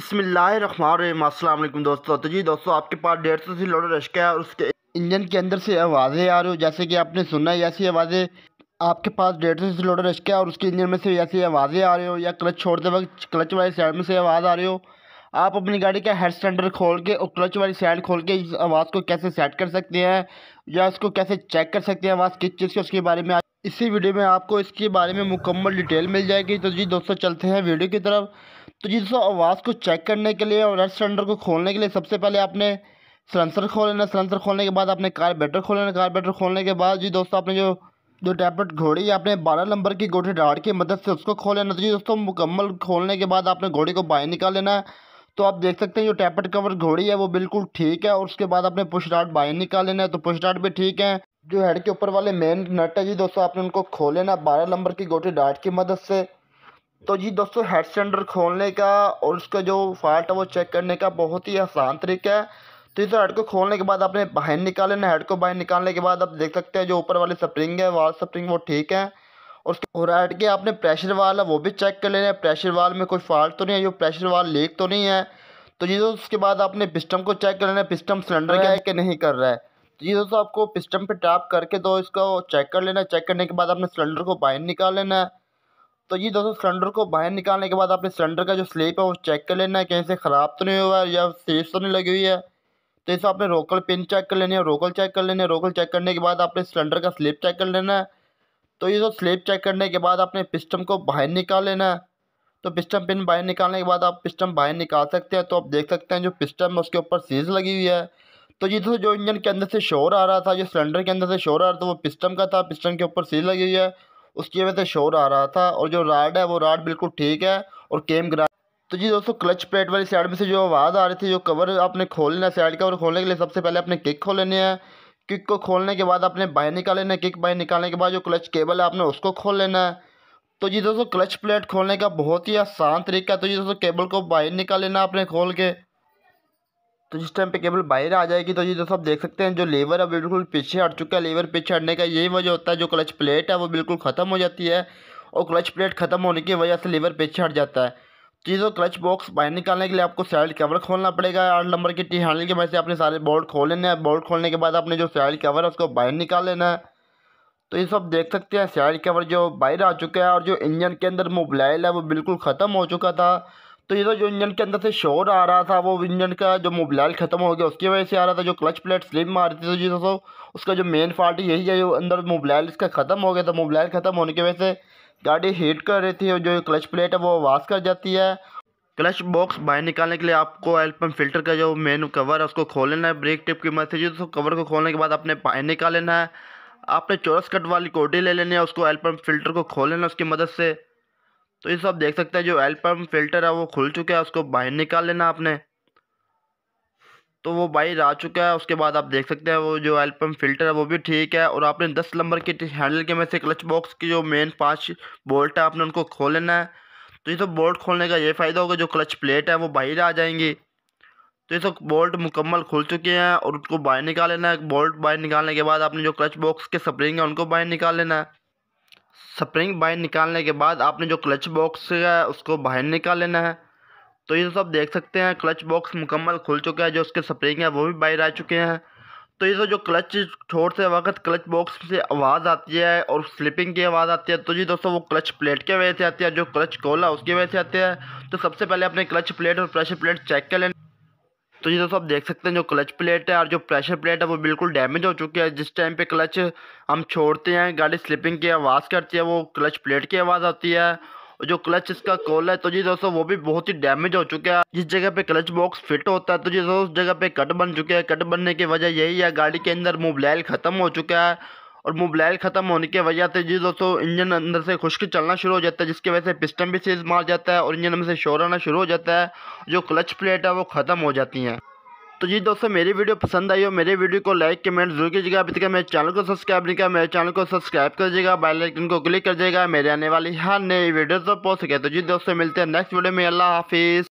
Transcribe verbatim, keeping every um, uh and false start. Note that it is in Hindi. बिस्मिल्लाहिर्रहमानिर्रहीम अस्सलाम वालेकुम दोस्तों। तो जी दोस्तों, आपके पास डेढ़ सौ सी लोडर रश्क है और उसके इंजन के अंदर से आवाज़ें आ रही हो, जैसे कि आपने सुना है ऐसी आवाज़ें। आपके पास डेढ़ सौ सी लोडर रश्क है और उसके इंजन में से ऐसी आवाज़ें आ रही हो, या क्लच छोड़ते वक्त क्लच वाली साइड में से आवाज़ आ रही हो। आप अपनी गाड़ी का हेड स्टैंडर खोल के और क्लच वाली साइड खोल के इस आवाज़ को कैसे सेट कर सकते हैं, या इसको कैसे चेक कर सकते हैं, आवाज़ किस चीज़ की, उसके बारे में इसी वीडियो में आपको इसके बारे में मुकम्मल डिटेल मिल जाएगी। तो जी दोस्तों, चलते हैं वीडियो की तरफ। तो जी दोस्तों, आवाज़ को चेक करने के लिए और हेड स्टैंडर को खोलने के लिए सबसे पहले आपने सलेंसर खोल लेना। सलेंसर खोलने के बाद आपने कार्बोरेटर खोल लेना। कार्बोरेटर खोलने के बाद जी दोस्तों, आपने जो जो टैपलेट घोड़ी है, आपने बारह नंबर की गोटी डाड़ की मदद से उसको खोल लेना। तो जी दोस्तों, मुकम्मल खोलने के बाद आपने घोड़ी को बाहर निकाल लेना है। तो आप देख सकते हैं जो टैपलेट कवर घोड़ी है वो बिल्कुल ठीक है, और उसके बाद आपने पुश डार्ट बाहर निकाल लेना है। तो पुश डार्ट भी ठीक है। जो हेड के ऊपर वाले मेन नट है जी दोस्तों, आपने उनको खोल लेना बारह नंबर की गोटी डार्ट की मदद से। तो जी दोस्तों, हेड स्टैंडर खोलने का और उसका जो फॉल्ट है वो चेक करने का बहुत ही आसान तरीका है। तो इस हेड को खोलने के बाद आपने बाहर निकाल लेना। हेड को बाहर निकालने के बाद आप देख सकते हैं जो ऊपर वाले स्प्रिंग है, वाल स्प्रिंग, वो ठीक है। और हेड के आपने प्रेशर वाल है वो भी चेक कर लेना है, प्रेशर वाल में कोई फॉल्ट तो नहीं है, जो प्रेशर वाल लीक तो नहीं है। तो जी दोस्तों, उसके बाद आपने पिस्टन को चेक कर लेना है, पिस्टन सिलेंडर का है कि नहीं कर रहा है। तो जी दोस्तों, आपको पिस्टन पे टैप करके तो इसका चेक कर लेना है। चेक करने के बाद आपने सिलेंडर को बाहर निकाल लेना है। तो जी दोस्तों, सिलेंडर को बाहर निकालने के बाद आपने सिलेंडर का जो स्लीप है वो चेक कर लेना है, कहीं से ख़राब तो नहीं हुआ या सीरीज तो नहीं लगी हुई है। तो इसमें आपने रोकल पिन चेक कर लेनी है, रोकल चेक कर लेना है। रोकल चेक करने के बाद आपने सिलेंडर का स्लीप चेक कर लेना है। तो ये जो स्लीप चेक करने के बाद आपने पिस्टन को बाहर निकाल लेना है। तो पिस्टन पिन बाहर निकालने के बाद आप पिस्टन बाहर निकाल सकते हैं। तो आप देख सकते हैं जो पिस्टन है उसके ऊपर सीज लगी हुई है। तो जी दोस्तों, जो इंजन के अंदर से शोर आ रहा था, जो सिलेंडर के अंदर से शोर आ रहा था वो पिस्टन का था, पिस्टन के ऊपर सीज लगी हुई है, उसकी वजह से शोर आ रहा था। और जो राड है वो राड बिल्कुल ठीक है और केम ग्राड। तो जी दोस्तों, क्लच प्लेट वाली साइड में से जो आवाज़ आ रही थी, जो कवर आपने खोल लेना। साइड कवर खोलने के लिए सबसे पहले आपने किक खोल लेनी है। किक को खोलने के बाद आपने बाहर निकाल लेना है। किक बाहर निकालने के बाद जो क्लच केबल है आपने उसको खोल लेना है। तो जी दोस्तों, क्लच प्लेट खोलने का बहुत ही आसान तरीका है। तो जी दोस्तों, केबल को बाहर निकाल लेना आपने खोल के। तो जिस टाइम पे केबल बाहर आ जाएगी, तो जी दोस्तों, आप देख सकते हैं जो लीवर है बिल्कुल पीछे हट चुका है। लीवर पीछे हटने का यही वजह होता है, जो क्लच प्लेट है वो बिल्कुल ख़त्म हो जाती है, और क्लच प्लेट खत्म होने की वजह से लीवर पीछे हट जाता है। तो जी दोस्तों, क्लच बॉक्स बाहर निकालने के लिए आपको साइड कवर खोलना पड़ेगा। आठ नंबर की टी हैंडल के वजह से आपने सारे बोल्ट खोल लेने हैं। बोल्ट खोलने के बाद आपने जो साइड कवर है उसको बाहर निकाल लेना है। तो ये सब देख सकते हैं साइड कवर जो बाहर आ चुका है, और जो इंजन के अंदर मोबाइल है वो बिल्कुल ख़त्म हो चुका था। तो ये तो जो इंजन के अंदर से शोर आ रहा था वो इंजन का जो मोबाइल ख़त्म हो गया उसकी वजह से आ रहा था, जो क्लच प्लेट स्लिप मार रही थी। तो जी दोस्तों, उसका जो मेन फॉल्ट यही है, जो अंदर मोबाइल इसका ख़त्म हो गया था। मोबाइल ख़त्म होने की वजह से गाड़ी हीट कर रही थी, और जो क्लच प्लेट है वो आवाज़ कर जाती है। क्लच बॉक्स बाहर निकालने के लिए आपको ऑयल पंप फिल्टर का जो मेन कवर है उसको खोल लेना है ब्रेक टिप की मदद से। जी दोस्तों, कवर को खोलने के बाद आपने बाहर निकाल लेना है। आपने चौरस कट वाली कोटी ले लेनी है, उसको ऑयल पंप फिल्टर को खोल लेना उसकी मदद से। तो ये सब देख सकते हैं जो ऑयल पंप फिल्टर है वो खुल चुका है, उसको बाहर निकाल लेना आपने। तो वो बाहर आ चुका है। उसके बाद आप देख सकते हैं वो जो ऑयल पंप फिल्टर है वो भी ठीक है। और आपने दस नंबर के हैंडल के में से क्लच बॉक्स की जो मेन पांच बोल्ट है आपने उनको खोल लेना है। तो ये सब बोल्ट खोलने का ये फ़ायदा होगा, जो क्लच प्लेट है वो बाहर आ जाएंगी। तो ये सब बोल्ट मुकम्मल खुल चुके हैं और उनको बाहर निकाल लेना है। बोल्ट बाहर निकालने के बाद आपने जो क्लच बॉक्स के स्प्रिंग है उनको बाहर निकाल लेना है। स्प्रिंग बाहर निकालने के बाद आपने जो क्लच बॉक्स है उसको बाहर निकाल लेना है। तो ये सब देख सकते हैं क्लच बॉक्स मुकम्मल खुल चुका है, जो उसके स्प्रिंग है वो भी बाहर आ चुके हैं। तो ये सब जो क्लच छोड़ते वक्त क्लच बॉक्स से आवाज़ आती है और स्लिपिंग की आवाज़ आती है, तो जी दोस्तों वो क्लच प्लेट की वजह से आती है, जो क्लच खोला उसकी वजह से आती है। तो सबसे पहले अपने क्लच प्लेट और प्रेशर प्लेट चेक कर लेना। तो जी दोस्तों, आप देख सकते हैं जो क्लच प्लेट है और जो प्रेशर प्लेट है वो बिल्कुल डैमेज हो चुकी है। जिस टाइम पे क्लच हम छोड़ते हैं गाड़ी स्लिपिंग की आवाज़ करती है, वो क्लच प्लेट की आवाज़ आती है। और जो क्लच इसका कॉल है तो जी दोस्तों वो भी बहुत ही डैमेज हो चुका है। जिस जगह पे क्लच बॉक्स फिट होता है तो जी दोस्तों उस जगह पे कट बन चुके हैं। कट बनने की वजह यही है, गाड़ी के अंदर मोबाइल ख़त्म हो चुका है, और मोबाइल ख़त्म होने की वजह से जी दोस्तों इंजन अंदर से खुश्क चलना शुरू हो जाता है, जिसकी वजह से पिस्टन भी सीज मार जाता है और इंजन में से शोर आना शुरू हो जाता है, जो क्लच प्लेट है वो ख़त्म हो जाती हैं। तो जी दोस्तों, मेरी वीडियो पसंद आई हो मेरे वीडियो को लाइक कमेंट जरूर कीजिएगा। अभी तक मेरे चैनल को सब्सक्राइब नहीं किया मेरे चैनल को सब्सक्राइब कर दीजिएगा, बेल आइकन को क्लिक कर दीजिएगा, मेरे आने वाली हर नई वीडियो तक पहुँच सके। तो जी दोस्तों, मिलते हैं नेक्स्ट वीडियो में। अल्लाह हाफिज़।